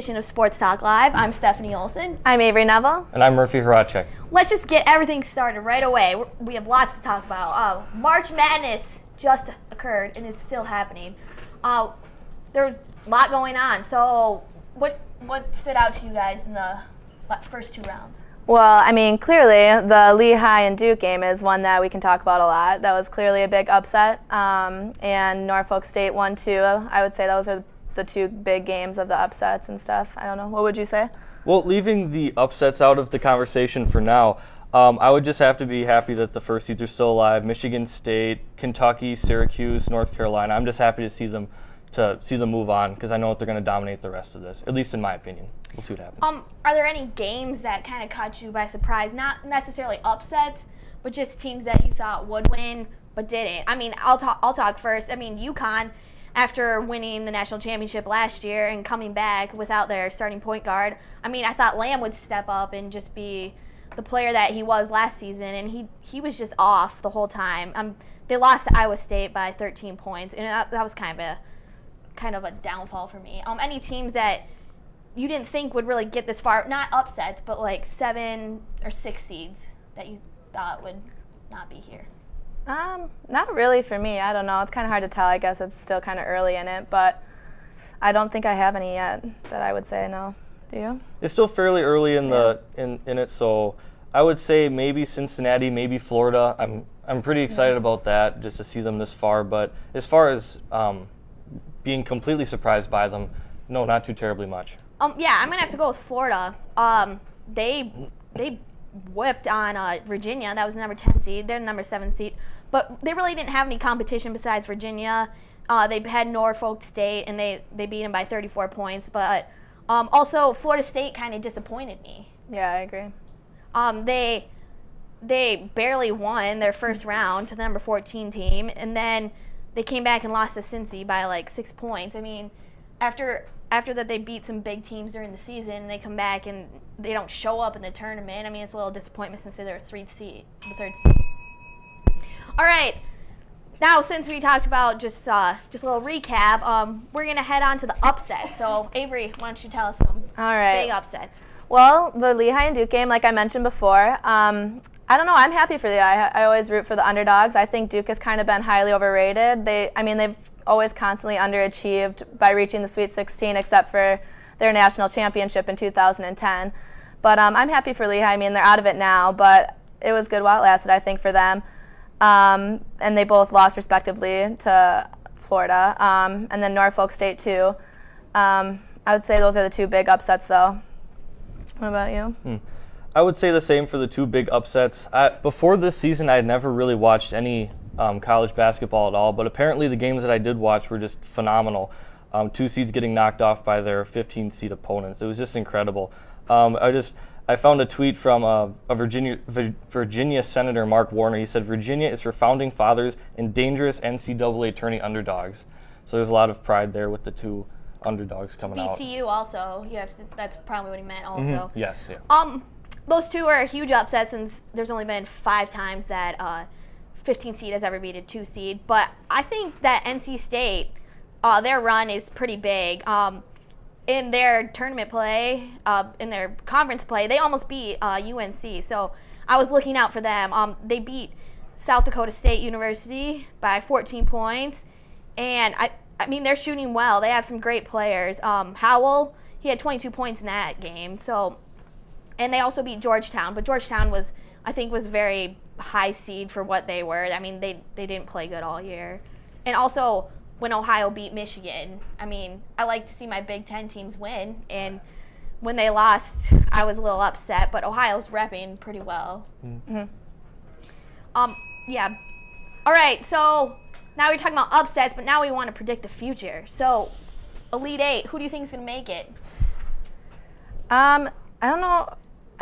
edition of Sports Talk Live. I'm Stephanie Olson. I'm Avery Neville. And I'm Murphy Horacek. Let's just get everything started right away. We have lots to talk about. March Madness just occurred and it's still happening. There's a lot going on. So what stood out to you guys in the first two rounds? Well, I mean, clearly the Lehigh and Duke game is one that we can talk about a lot. That was clearly a big upset, and Norfolk State won too. I would say those are the two big games of the upsets and stuff. I don't know. What would you say? Well, leaving the upsets out of the conversation for now, I would just have to be happy that the first seeds are still alive. Michigan State, Kentucky, Syracuse, North Carolina. I'm just happy to see them move on, because I know they're going to dominate the rest of this, at least in my opinion. We'll see what happens. Are there any games that kind of caught you by surprise? Not necessarily upsets, but just teams that you thought would win but didn't. I mean, I'll talk first. I mean, UConn, after winning the national championship last year and coming back without their starting point guard, I mean, I thought Lamb would step up and just be the player that he was last season, and he was just off the whole time. They lost to Iowa State by 13 points, and that was kind of a downfall for me. Any teams that you didn't think would really get this far, not upsets, but like 7 or 6 seeds that you thought would not be here? Not really for me. I don't know. It's kind of hard to tell. I guess it's still kind of early in it, but I don't think I have any yet that I would say no. Do you? It's still fairly early in in it, so I would say maybe Cincinnati, maybe Florida. I'm pretty excited about that, just to see them this far. But as far as being completely surprised by them, no, not too terribly much. Yeah, I'm gonna have to go with Florida. They whipped on Virginia. That was the number 10 seed. They're the number 7 seed, but they really didn't have any competition besides Virginia. They had Norfolk State, and they beat them by 34 points. But also Florida State kind of disappointed me. Yeah, I agree. They barely won their first round to the number 14 team, and then they came back and lost to Cincy by like 6 points. I mean, after that they beat some big teams during the season, and they come back and they don't show up in the tournament. I mean, it's a little disappointment since they're the third seed. All right, now since we talked about just a little recap, we're gonna head on to the upsets. So Avery, why don't you tell us some big upsets? Well, the Lehigh and Duke game, like I mentioned before, I don't know. I'm happy for Lehigh. I always root for the underdogs. I think Duke has kind of been highly overrated. They've always constantly underachieved by reaching the Sweet 16, except for their national championship in 2010. But I'm happy for Lehigh. I mean, they're out of it now, but it was good while it lasted, I think, for them. And they both lost, respectively, to Florida, and then Norfolk State, too. I would say those are the two big upsets, though. What about you? I would say the same for the two big upsets. Before this season, I had never really watched any college basketball at all, but apparently the games that I did watch were just phenomenal. 2 seeds getting knocked off by their 15-seed opponents. It was just incredible. I found a tweet from a Virginia Senator Mark Warner. He said, "Virginia is for founding fathers and dangerous NCAA tourney underdogs." So there's a lot of pride there with the two underdogs coming out. BCU also. That's probably what he meant also. Yes. Yeah. Those two are a huge upset, since there's only been 5 times that 15 seed has ever beat a 2 seed. But I think that NC State, their run is pretty big. In their tournament play, in their conference play, they almost beat UNC. So I was looking out for them. They beat South Dakota State University by 14 points. And, I mean, they're shooting well. They have some great players. Howell, he had 22 points in that game. So... And they also beat Georgetown, but Georgetown was, I think, was very high seed for what they were. I mean, they didn't play good all year. And also, when Ohio beat Michigan, I mean, I like to see my Big Ten teams win. And when they lost, I was a little upset, but Ohio's repping pretty well. Yeah. All right, so now we're talking about upsets, but now we want to predict the future. So, Elite Eight, who do you think is going to make it? I don't know.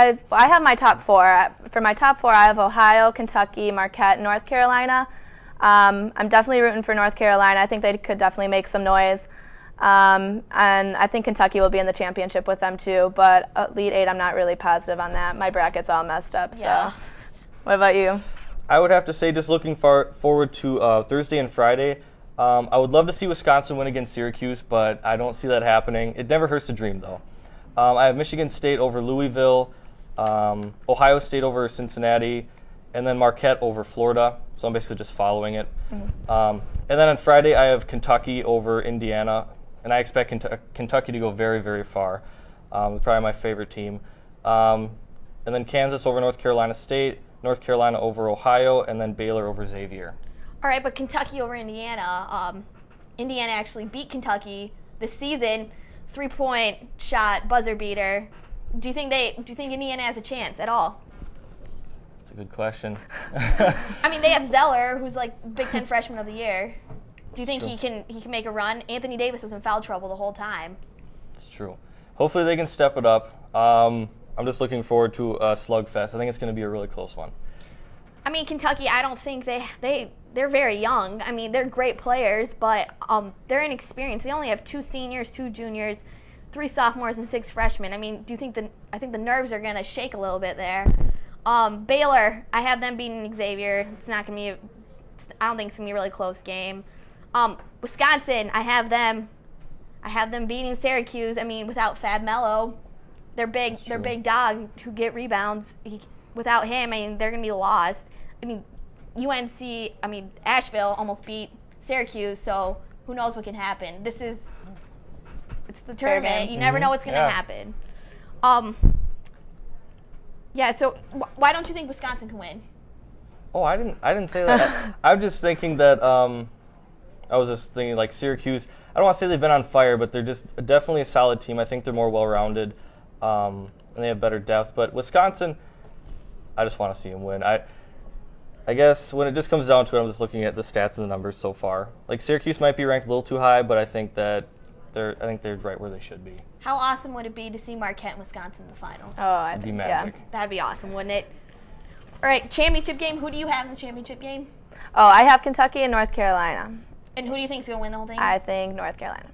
I have my top 4. For my top 4, I have Ohio, Kentucky, Marquette, North Carolina. I'm definitely rooting for North Carolina. I think they could definitely make some noise. And I think Kentucky will be in the championship with them too. But Elite Eight, I'm not really positive on that. My bracket's all messed up. Yeah. So what about you? I would have to say, just looking forward to Thursday and Friday, I would love to see Wisconsin win against Syracuse, but I don't see that happening. It never hurts to dream, though. I have Michigan State over Louisville, Ohio State over Cincinnati, and then Marquette over Florida. So I'm basically just following it. Mm-hmm. And then on Friday, I have Kentucky over Indiana, and I expect Kentucky to go very, very far. Probably my favorite team. And then Kansas over North Carolina State, North Carolina over Ohio, and then Baylor over Xavier. All right, but Kentucky over Indiana. Indiana actually beat Kentucky this season, three-point shot, buzzer beater. Do you think Indiana has a chance at all? That's a good question. I mean, they have Zeller, who's like Big Ten Freshman of the Year. Do you think he can make a run? Anthony Davis was in foul trouble the whole time. It's true. Hopefully they can step it up. I'm just looking forward to a slugfest. I think it's going to be a really close one. I mean, Kentucky, I don't think they're very young. I mean, they're great players, but they're inexperienced. They only have 2 seniors, 2 juniors, 3 sophomores, and 6 freshmen. I mean, I think the nerves are going to shake a little bit there. Baylor, I have them beating Xavier. It's not going to be. I don't think it's going to be a really close game. Wisconsin, I have them beating Syracuse. I mean, without Fab Mello, their big dog who get rebounds. Without him, I mean, they're going to be lost. I mean, Asheville almost beat Syracuse, so who knows what can happen. It's the tournament. You never know what's going to happen. So why don't you think Wisconsin can win? Oh, I didn't say that. I'm just thinking that like Syracuse, I don't want to say they've been on fire, but they're just definitely a solid team. I think they're more well-rounded, and they have better depth. But Wisconsin, I just want to see them win. I guess when it just comes down to it, I'm just looking at the stats and the numbers so far. Like Syracuse might be ranked a little too high, but I think they're right where they should be. How awesome would it be to see Marquette and Wisconsin in the finals? Oh, it'd be magic. Yeah. That'd be awesome, wouldn't it? All right, championship game. Who do you have in the championship game? Oh, I have Kentucky and North Carolina. And who do you think is going to win the whole thing? I think North Carolina.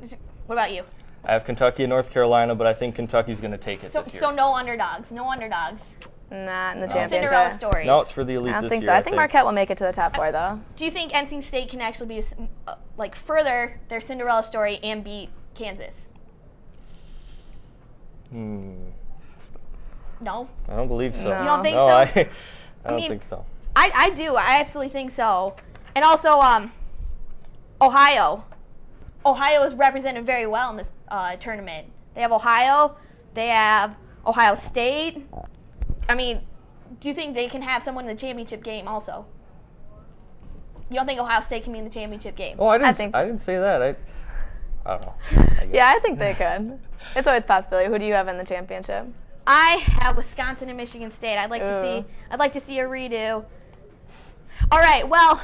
What about you? I have Kentucky and North Carolina, but I think Kentucky's going to take it this year. So no underdogs. No underdogs. Not in the championship. Cinderella stories. No, it's for the elite this year. I think Marquette will make it to the top 4, though. Do you think NC State can actually be like further their Cinderella story and beat Kansas? No. I don't believe so. No. You don't think so? I don't think so. I do. I absolutely think so. And also, Ohio. Ohio is represented very well in this tournament. They have Ohio. They have Ohio State. I mean, do you think they can have someone in the championship game also? You don't think Ohio State can be in the championship game? Oh, I didn't say that. I don't know. Yeah, I think they could. It's always a possibility. Who do you have in the championship? I have Wisconsin and Michigan State. I'd like to see a redo. All right, well,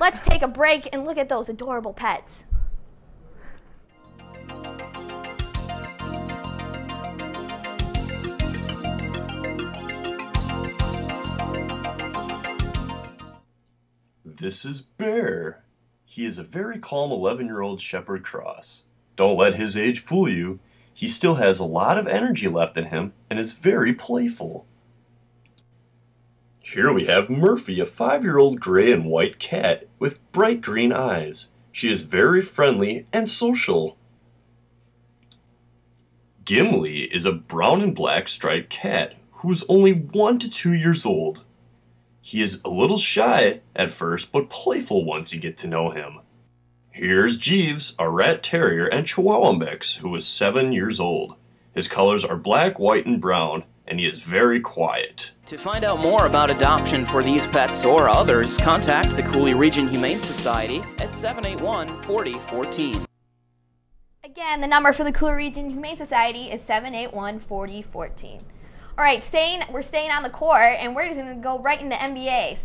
let's take a break and look at those adorable pets. This is Bear. He is a very calm 11-year-old Shepherd Cross. Don't let his age fool you. He still has a lot of energy left in him and is very playful. Here we have Murphy, a 5-year-old gray and white cat with bright green eyes. She is very friendly and social. Gimli is a brown and black striped cat who is only 1 to 2 years old. He is a little shy at first, but playful once you get to know him. Here's Jeeves, a rat terrier and chihuahua mix, who is 7 years old. His colors are black, white, and brown, and he is very quiet. To find out more about adoption for these pets or others, contact the Coulee Region Humane Society at 781-4014. Again, the number for the Coulee Region Humane Society is 781-4014. All right, we're staying on the court, and we're just going to go right into NBA.